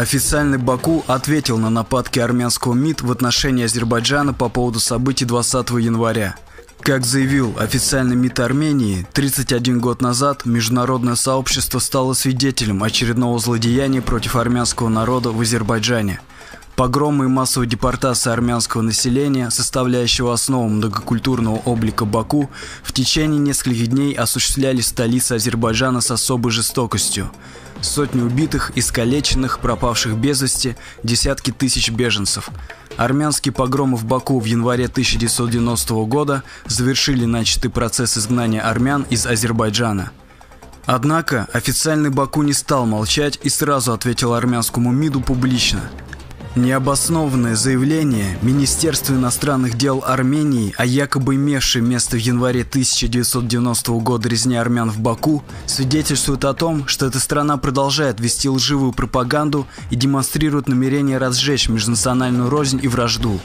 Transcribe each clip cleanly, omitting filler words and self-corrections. Официальный Баку ответил на нападки армянского МИД в отношении Азербайджана по поводу событий 20 января. Как заявил официальный МИД Армении, 31 год назад международное сообщество стало свидетелем очередного злодеяния против армянского народа в Азербайджане. Погромы и массовая депортация армянского населения, составляющего основу многокультурного облика Баку, в течение нескольких дней осуществлялись в столице Азербайджана с особой жестокостью. Сотни убитых, искалеченных, пропавших без вести, десятки тысяч беженцев. Армянские погромы в Баку в январе 1990 года завершили начатый процесс изгнания армян из Азербайджана. Однако официальный Баку не стал молчать и сразу ответил армянскому МИДу публично. Необоснованное заявление Министерства иностранных дел Армении о якобы имевшей место в январе 1990 года резне армян в Баку свидетельствует о том, что эта страна продолжает вести лживую пропаганду и демонстрирует намерение разжечь межнациональную рознь и вражду.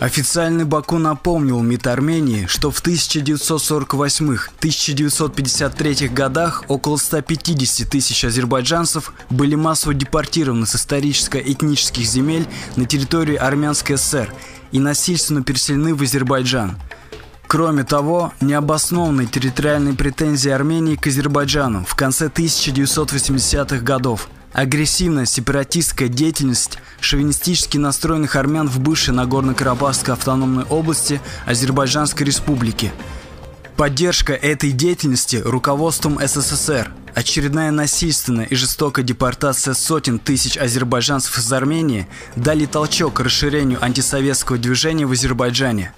Официальный Баку напомнил МИД Армении, что в 1948-1953 годах около 150 тысяч азербайджанцев были массово депортированы с исторически-этнических земель на территории Армянской ССР и насильственно переселены в Азербайджан. Кроме того, необоснованные территориальные претензии Армении к Азербайджану в конце 1980-х годов, агрессивная сепаратистская деятельность шовинистически настроенных армян в бывшей Нагорно-Карабахской автономной области Азербайджанской республики, поддержка этой деятельности руководством СССР, очередная насильственная и жестокая депортация сотен тысяч азербайджанцев из Армении дали толчок к расширению антисоветского движения в Азербайджане.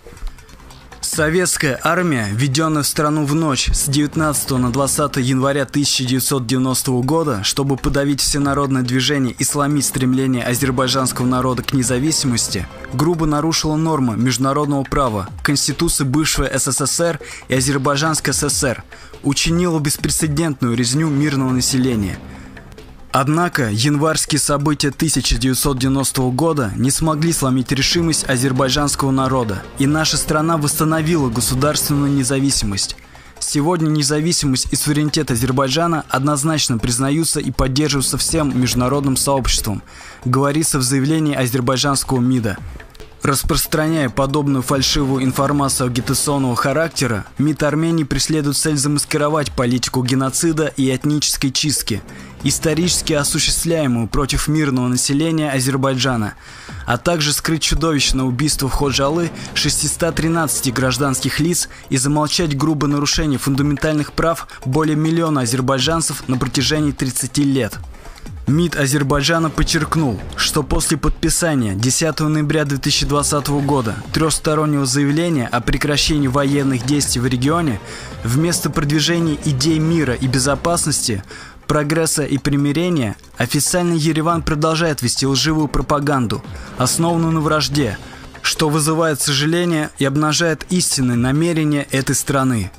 Советская армия, введенная в страну в ночь с 19 на 20 января 1990 года, чтобы подавить всенародное движение и сломить стремление азербайджанского народа к независимости, грубо нарушила нормы международного права, Конституции бывшего СССР и Азербайджанской ССР, учинила беспрецедентную резню мирного населения. Однако январские события 1990 года не смогли сломить решимость азербайджанского народа, и наша страна восстановила государственную независимость. Сегодня независимость и суверенитет Азербайджана однозначно признаются и поддерживаются всем международным сообществом, говорится в заявлении азербайджанского МИДа. Распространяя подобную фальшивую информацию агитационного характера, МИД Армении преследует цель замаскировать политику геноцида и этнической чистки, исторически осуществляемую против мирного населения Азербайджана, а также скрыть чудовищное убийство в Ходжалы 613 гражданских лиц и замолчать грубое нарушение фундаментальных прав более миллиона азербайджанцев на протяжении 30 лет. МИД Азербайджана подчеркнул, что после подписания 10 ноября 2020 года трехстороннего заявления о прекращении военных действий в регионе, вместо продвижения идей мира и безопасности, прогресса и примирения, официальный Ереван продолжает вести лживую пропаганду, основанную на вражде, что вызывает сожаление и обнажает истинные намерения этой страны.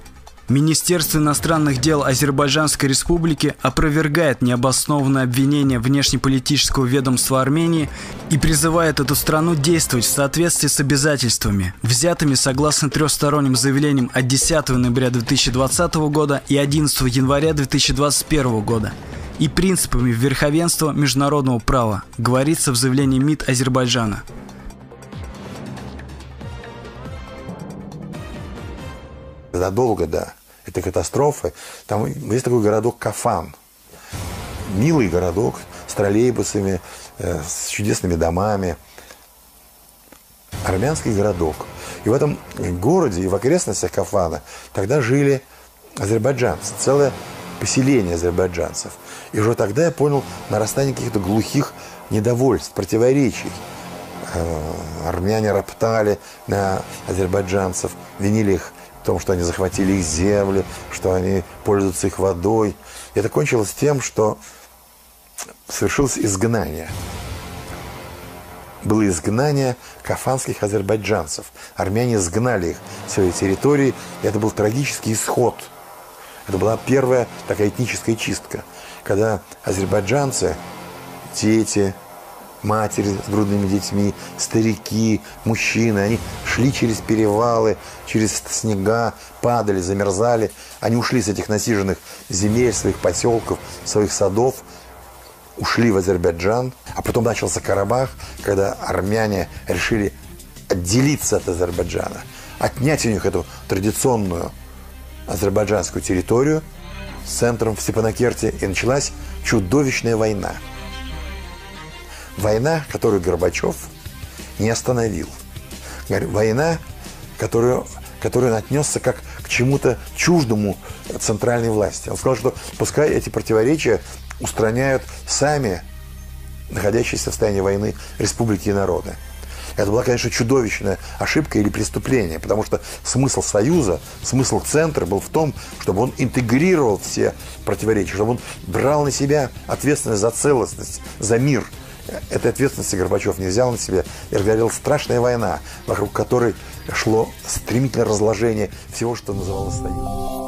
Министерство иностранных дел Азербайджанской Республики опровергает необоснованное обвинение внешнеполитического ведомства Армении и призывает эту страну действовать в соответствии с обязательствами, взятыми согласно трехсторонним заявлениям от 10 ноября 2020 года и 11 января 2021 года и принципами верховенства международного права, говорится в заявлении МИД Азербайджана. Задолго до этой катастрофы там есть такой городок Кафан, милый городок с троллейбусами, с чудесными домами, армянский городок. И в этом городе и в окрестностях Кафана тогда жили азербайджанцы, целое поселение азербайджанцев. И уже тогда я понял нарастание каких-то глухих недовольств, противоречий. Армяне роптали на азербайджанцев, винили их в том, что они захватили их земли, что они пользуются их водой. Это кончилось тем, что совершилось изгнание. Было изгнание кафанских азербайджанцев. Армяне изгнали их с своей территории. И это был трагический исход. Это была первая такая этническая чистка, когда азербайджанцы, дети, матери с грудными детьми, старики, мужчины, они шли через перевалы, через снега, падали, замерзали. Они ушли с этих насиженных земель, своих поселков, своих садов ушли в Азербайджан, а потом начался Карабах, когда армяне решили отделиться от Азербайджана, отнять у них эту традиционную азербайджанскую территорию с центром в Степанакерте, и началась чудовищная война. Война, которую Горбачев не остановил. Война, которую он отнесся как к чему-то чуждому центральной власти. Он сказал, что пускай эти противоречия устраняют сами находящиеся в состоянии войны республики и народы. Это была, конечно, чудовищная ошибка или преступление, потому что смысл Союза, смысл Центра был в том, чтобы он интегрировал все противоречия, чтобы он брал на себя ответственность за целостность, за мир. Этой ответственности Горбачев не взял на себя, и разгорелась страшная война, вокруг которой шло стремительное разложение всего, что называлось Союзом.